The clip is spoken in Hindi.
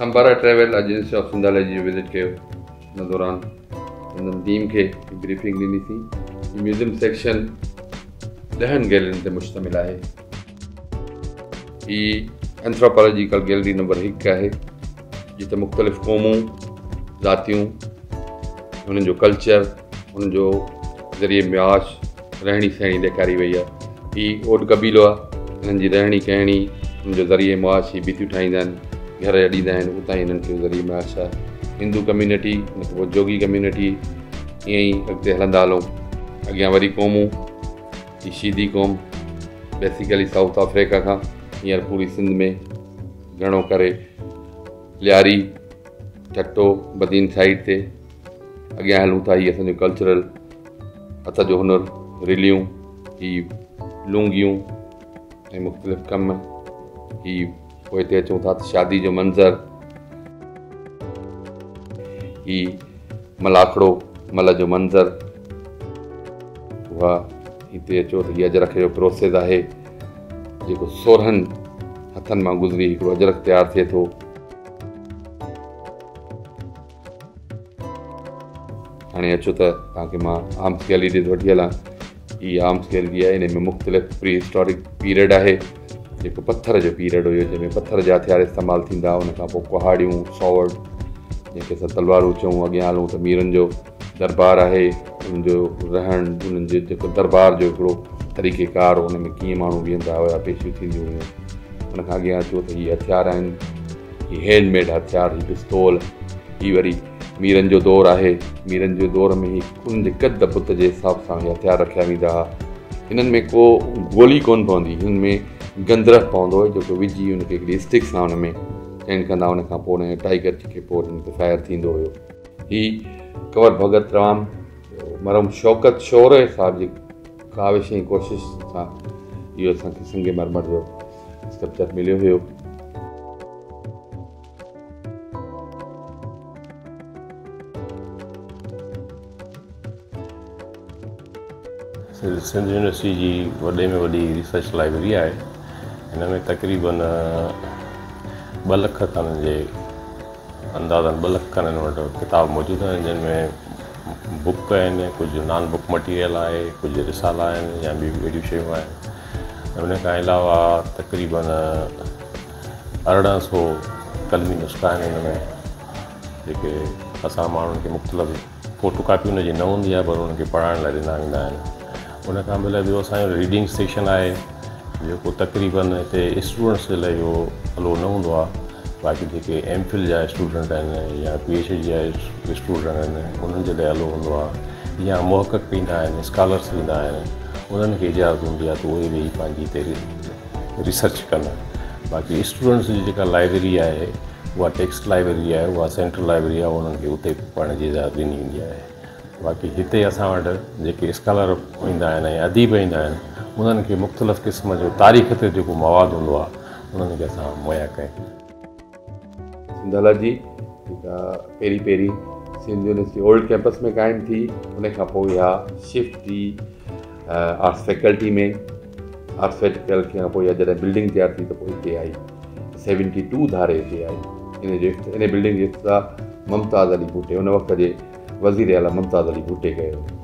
संबारा travel agency of Sindhology visit कयो दौरान हुन टीम के ब्रीफिंग ॾिनी थी। म्यूज़ियम सेक्शन 10 गैलरियुनि ते मुश्तमिल है। ये एंथ्रोपोलॉजिकल गैलरी नंबर 1 है जिते मुख्तलिफ़ कौमों जातियों उन्होंने कल्चर उनको ज़रिए म्याश रहनी सहनी ॾेखारी वही है। ये ओड कबीलो है इन रहनी कहनी उनको ज़रिए मुआश ही बीतियों ठाईदा घर ॾींदा उतना इन्होंने ज़रिए मुआश है। हिंदू कम्यूनिटी जोगी कम्यूनिटी यहीं अगते हलंदा हलूँ। अगर वरी कौमूँ शीदी कौम बेसिकली साउथ अफ्रीका का हींअर पूरी सिंध में घणो करे लियारी ठट्टो बदीन साइड से अगें हलूँ था। ये असो कल्चरल हथ जो हुनर रिलियूँ ही लूंगियूँ मुख्तलिफ़ कम ही इतने अचूँ था। शादी जो मंजर ही मलाखड़ो मल जो मंजर वह इतने अचो तो अजरक जो प्रोसेस है जो 16 हथन में गुजरी एक अजरक तैयार थे तो हाँ अचो तो आर्म्स गैलरी वी हल। ये आर्म्स गैलरी है इनमें मुख्तलिफ़ प्री हिस्टोरिक पीरियड है जो पत्थर जो पीरियड हो जैमें पत्थर जहाँ हथियार इस्तेमाल थींदा उनखां कुहाड़ियों सॉवर्ड जैसे अस तलवारूँ चूँ। अगे हलूँ तो मीरन जो दरबार है उनको रहन उन दरबार जो तरीक़ेकार उनमें कि मानू वेंदा हुआ पेशू थी उन अगे अचो तो ये हथियार हैंडमेड हथियार ही पिस्तौल ही वरी मीरन जो दौर है। मीरन जो दौर में ही उनके कद पुत के हिसाब से हथियार रखा वेंदा इन्हन में को गोली कोन पवी इनमें गंदरह पवो जो विझी उनके स्टिक से उनमें चैन कंदा उन टाइगर के फायर थी हो। कंवर भगत राम मरम शौकत शौर साहब की काविश कोशिश से यो संगे मरमर जो स्कल्पचर मिलो हो। सिंध यूनिवर्सिटी की वे में वही रिसर्च लाइब्रेरी है। इनमें तकरीबन 2 लाख खन के अंदाजन 2 लाख खन किताब मौजूद हैं जिनमें बुक आन कुछ नॉन बुक मटीरियल है कुछ रिसाला या भी अड़ी शून अलावा तकरीबन 1800 कलमी नुस्खा इनमें जो अस मूल के मुख्तलिफ़ फोटो कापियूं उनकी न होंगी है पर उनके पढ़ाने ला दिना वेंदा आहिनि। उन बिल्कुल रीडिंग सेक्शन है जो तकरीबन इतने स्टूडेंट्स के लिए यो हलो न हों। बाकी जो एमफिल जहाँ स्टूडेंट या पीएचडी जहाँ स्टूडेंट उन हलो हों या मुहक्कक़ ईंदा स्कॉलर्स ईंदा उन्होंने इजाज़त होंगी है तो वही वेही पाँच रिसर्च कनि। बाकी स्टूडेंट्स की जो लाइब्रेरी है वह टेक्स्ट लाइब्रेरी है वह सेंट्रल लाइब्रेरी है उन्होंने उते पढ़ने की इजाज़त ॾिनी वेंदी है। बाकी इतने अस जो स्कॉलर इंदा अदीब इंदा उन्होंने मुख्तलिफ़ किस्म जो तारीख़ से जो मवाद हों उन्होंने अस मुहैया कें। सिंधोलॉजी पेरी पेरी सिंध यूनिवर्सिटी ओल्ड कैंपस में कायम थी उन शिफ्ट थी आर्ट्स फैकल्टी में। आर्ट्स फैकल्टी जैसे बिल्डिंग तैयार थी तो इतने आई 72 धारे इतने आई इन बिल्डिंग जो इफ्तिताह मुमताज़ अली भुट्टो उन वक्त के वज़ीर आला मुमताज़ अली भुट्टो कयो।